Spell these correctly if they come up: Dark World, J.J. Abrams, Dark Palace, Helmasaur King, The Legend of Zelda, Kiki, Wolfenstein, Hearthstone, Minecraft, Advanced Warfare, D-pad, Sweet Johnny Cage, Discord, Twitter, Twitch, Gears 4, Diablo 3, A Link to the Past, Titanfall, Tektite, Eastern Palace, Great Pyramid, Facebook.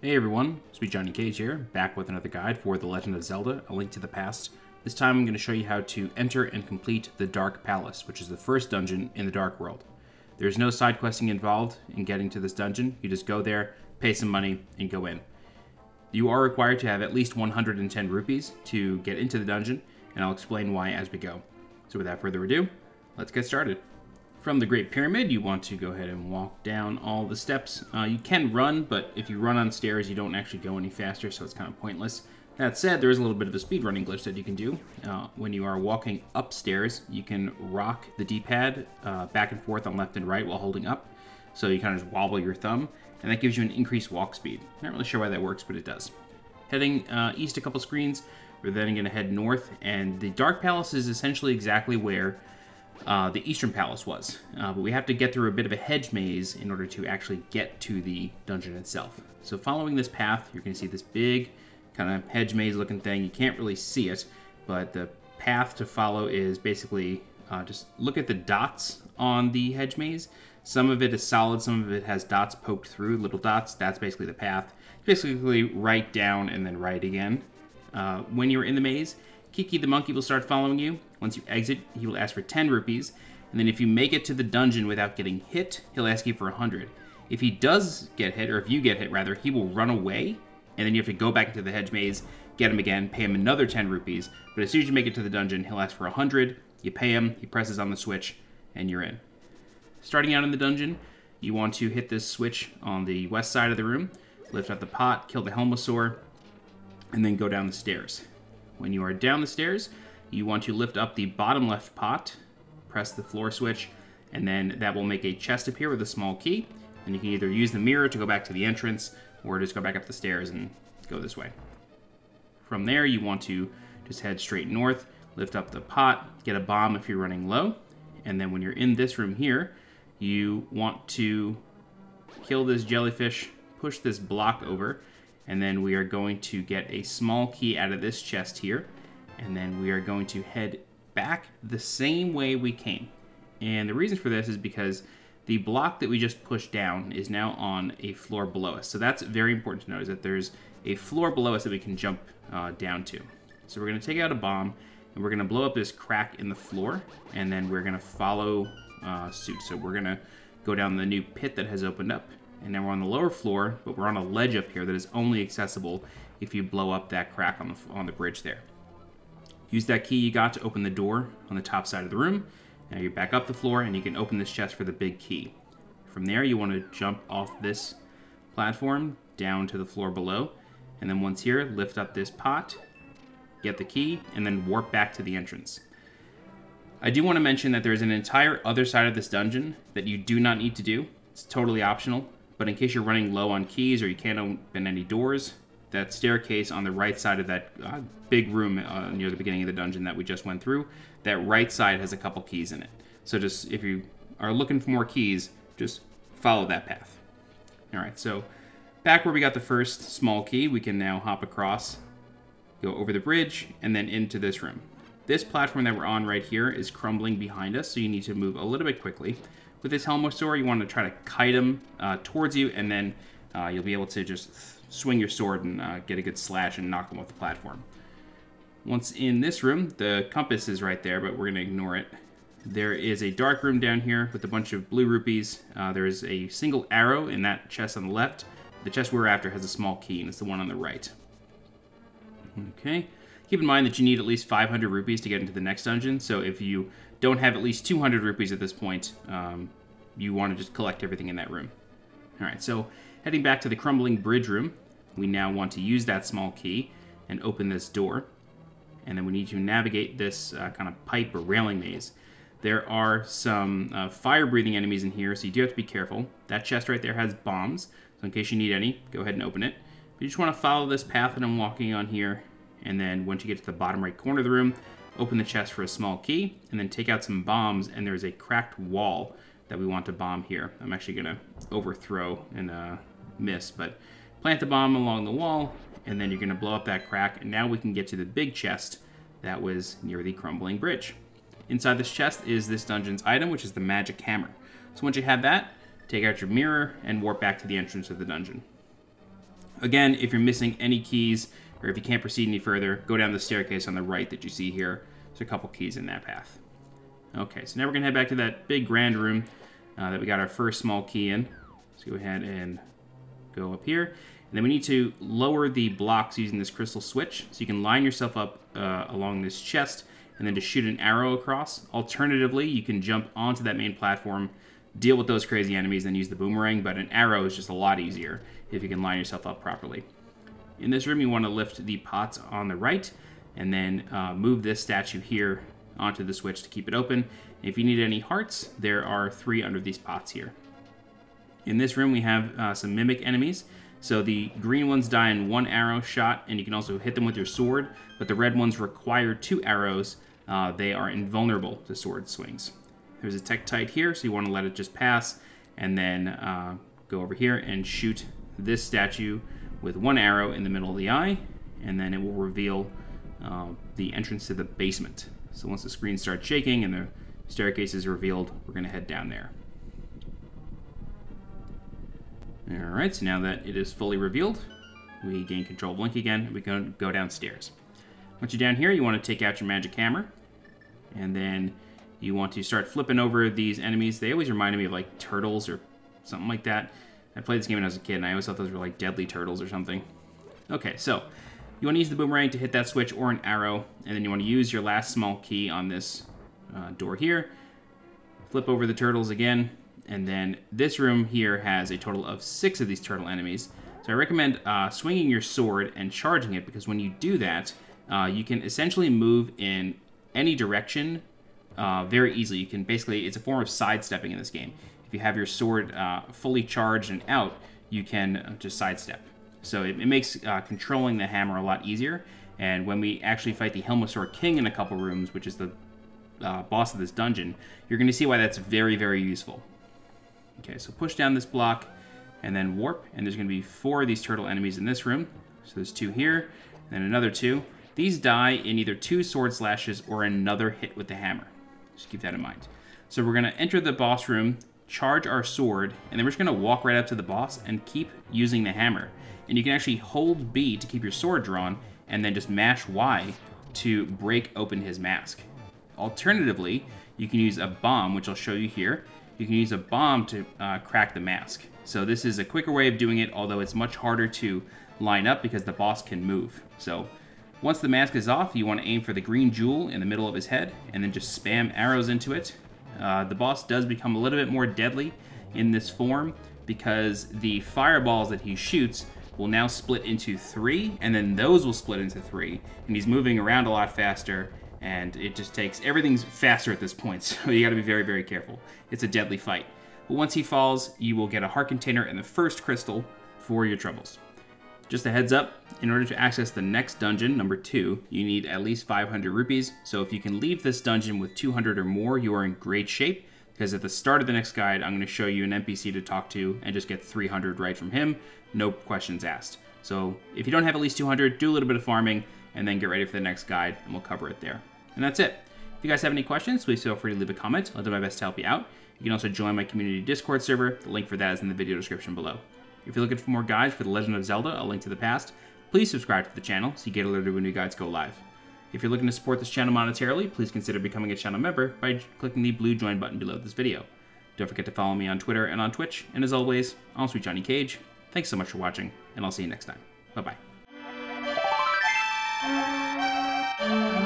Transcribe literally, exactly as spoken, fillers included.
Hey everyone, Sweet Johnny Cage here, back with another guide for The Legend of Zelda, A Link to the Past. This time I'm going to show you how to enter and complete the Dark Palace, which is the first dungeon in the Dark World. There's no side questing involved in getting to this dungeon. You just go there, pay some money, and go in. You are required to have at least one hundred ten rupees to get into the dungeon, and I'll explain why as we go. So without further ado, let's get started. From the Great Pyramid, you want to go ahead and walk down all the steps. Uh, you can run, but if you run on stairs, you don't actually go any faster, so it's kind of pointless. That said, there is a little bit of a speedrunning glitch that you can do. Uh, when you are walking upstairs, you can rock the D-pad uh, back and forth on left and right while holding up. So you kind of just wobble your thumb, and that gives you an increased walk speed. Not really sure why that works, but it does. Heading uh, east a couple screens, we're then going to head north, and the Dark Palace is essentially exactly where Uh, the Eastern Palace was, uh, but we have to get through a bit of a hedge maze in order to actually get to the dungeon itself. So following this path, you're going to see this big kind of hedge maze looking thing. You can't really see it, but the path to follow is basically uh, just look at the dots on the hedge maze. Some of it is solid, some of it has dots poked through, little dots. That's basically the path. Basically right down and then right again. Uh, when you're in the maze, Kiki the monkey will start following you. Once you exit, he will ask for ten rupees, and then if you make it to the dungeon without getting hit, he'll ask you for one hundred. If he does get hit, or if you get hit rather, he will run away, and then you have to go back into the hedge maze, get him again, pay him another ten rupees, but as soon as you make it to the dungeon, he'll ask for one hundred, you pay him, he presses on the switch, and you're in. Starting out in the dungeon, you want to hit this switch on the west side of the room, lift up the pot, kill the Helmasaur, and then go down the stairs. When you are down the stairs, you want to lift up the bottom left pot, press the floor switch, and then that will make a chest appear with a small key. And you can either use the mirror to go back to the entrance, or just go back up the stairs and go this way. From there, you want to just head straight north, lift up the pot, get a bomb if you're running low. And then when you're in this room here, you want to kill this jellyfish, push this block over, and then we are going to get a small key out of this chest here. And then we are going to head back the same way we came. And the reason for this is because the block that we just pushed down is now on a floor below us. So that's very important to note, is that there's a floor below us that we can jump uh, down to. So we're going to take out a bomb, and we're going to blow up this crack in the floor, and then we're going to follow uh, suit. So we're going to go down the new pit that has opened up, and now we're on the lower floor, but we're on a ledge up here that is only accessible if you blow up that crack on the, on the bridge there. Use that key you got to open the door on the top side of the room. Now you're back up the floor, and you can open this chest for the big key. From there, you want to jump off this platform down to the floor below. And then once here, lift up this pot, get the key, and then warp back to the entrance. I do want to mention that there is an entire other side of this dungeon that you do not need to do. It's totally optional, but in case you're running low on keys or you can't open any doors, that staircase on the right side of that uh, big room uh, near the beginning of the dungeon that we just went through, that right side has a couple keys in it. So just, if you are looking for more keys, just follow that path. All right, so back where we got the first small key, we can now hop across, go over the bridge, and then into this room. This platform that we're on right here is crumbling behind us, so you need to move a little bit quickly. With this Helmasaur, you want to try to kite him uh, towards you, and then uh, you'll be able to just swing your sword and uh, get a good slash and knock them off the platform. Once in this room, the compass is right there, but we're going to ignore it. There is a dark room down here with a bunch of blue rupees. Uh, there is a single arrow in that chest on the left. The chest we're after has a small key, and it's the one on the right. Okay. Keep in mind that you need at least five hundred rupees to get into the next dungeon, so if you don't have at least two hundred rupees at this point, um, you want to just collect everything in that room. All right, so heading back to the crumbling bridge room, we now want to use that small key and open this door. And then we need to navigate this uh, kind of pipe or railing maze. There are some uh, fire-breathing enemies in here, so you do have to be careful. That chest right there has bombs, so in case you need any, go ahead and open it. But you just want to follow this path that I'm walking on here, and then once you get to the bottom right corner of the room, open the chest for a small key, and then take out some bombs, and there's a cracked wall that we want to bomb here. I'm actually going to overthrow and uh, miss, but plant the bomb along the wall, and then you're going to blow up that crack, and now we can get to the big chest that was near the crumbling bridge. Inside this chest is this dungeon's item, which is the magic hammer. So once you have that, take out your mirror and warp back to the entrance of the dungeon. Again, if you're missing any keys or if you can't proceed any further, go down the staircase on the right that you see here. There's a couple keys in that path. Okay, so now we're gonna head back to that big grand room uh, that we got our first small key in. Let's go ahead and go up here. And then we need to lower the blocks using this crystal switch. So you can line yourself up uh, along this chest and then to shoot an arrow across. Alternatively, you can jump onto that main platform, deal with those crazy enemies, then use the boomerang, but an arrow is just a lot easier if you can line yourself up properly. In this room, you want to lift the pots on the right and then uh, move this statue here onto the switch to keep it open. And if you need any hearts, there are three under these pots here. In this room, we have uh, some mimic enemies. So the green ones die in one arrow shot, and you can also hit them with your sword, but the red ones require two arrows. Uh, they are invulnerable to sword swings. There's a Tektite here, so you want to let it just pass, and then uh, go over here and shoot this statue with one arrow in the middle of the eye, and then it will reveal uh, the entrance to the basement. So once the screen starts shaking and the staircase is revealed, we're going to head down there. Alright, so now that it is fully revealed, we gain control of Link again, and we can go downstairs. Once you're down here, you want to take out your magic hammer, and then you want to start flipping over these enemies. They always reminded me of, like, turtles or something like that. I played this game when I was a kid, and I always thought those were, like, deadly turtles or something. Okay, so you want to use the boomerang to hit that switch or an arrow, and then you want to use your last small key on this uh, door here. Flip over the turtles again. And then this room here has a total of six of these turtle enemies. So I recommend uh, swinging your sword and charging it, because when you do that, uh, you can essentially move in any direction uh, very easily. You can basically, it's a form of sidestepping in this game. If you have your sword uh, fully charged and out, you can just sidestep. So it, it makes uh, controlling the hammer a lot easier. And when we actually fight the Helmasaur King in a couple rooms, which is the uh, boss of this dungeon, you're gonna see why that's very, very useful. Okay, so push down this block and then warp, and there's going to be four of these turtle enemies in this room. So there's two here, and then another two. These die in either two sword slashes or another hit with the hammer. Just keep that in mind. So we're going to enter the boss room, charge our sword, and then we're just going to walk right up to the boss and keep using the hammer. And you can actually hold B to keep your sword drawn, and then just mash Y to break open his mask. Alternatively, you can use a bomb, which I'll show you here. You can use a bomb to uh, crack the mask. So this is a quicker way of doing it, although it's much harder to line up because the boss can move. So once the mask is off, you want to aim for the green jewel in the middle of his head and then just spam arrows into it. Uh, the boss does become a little bit more deadly in this form because the fireballs that he shoots will now split into three, and then those will split into three, and he's moving around a lot faster. And it just takes, everything's faster at this point, so you gotta be very, very careful. It's a deadly fight. But once he falls, you will get a heart container and the first crystal for your troubles. Just a heads up, in order to access the next dungeon, number two, you need at least five hundred rupees. So if you can leave this dungeon with two hundred or more, you are in great shape, because at the start of the next guide, I'm gonna show you an N P C to talk to and just get three hundred right from him, no questions asked. So if you don't have at least two hundred, do a little bit of farming, and then get ready for the next guide, and we'll cover it there. And that's it. If you guys have any questions, please feel free to leave a comment. I'll do my best to help you out. You can also join my community Discord server. The link for that is in the video description below. If you're looking for more guides for The Legend of Zelda, A Link to the Past, please subscribe to the channel so you get alerted when new guides go live. If you're looking to support this channel monetarily, please consider becoming a channel member by clicking the blue join button below this video. Don't forget to follow me on Twitter and on Twitch. And as always, I'm Sweet Johnny Cage. Thanks so much for watching, and I'll see you next time. Bye-bye. Thank you.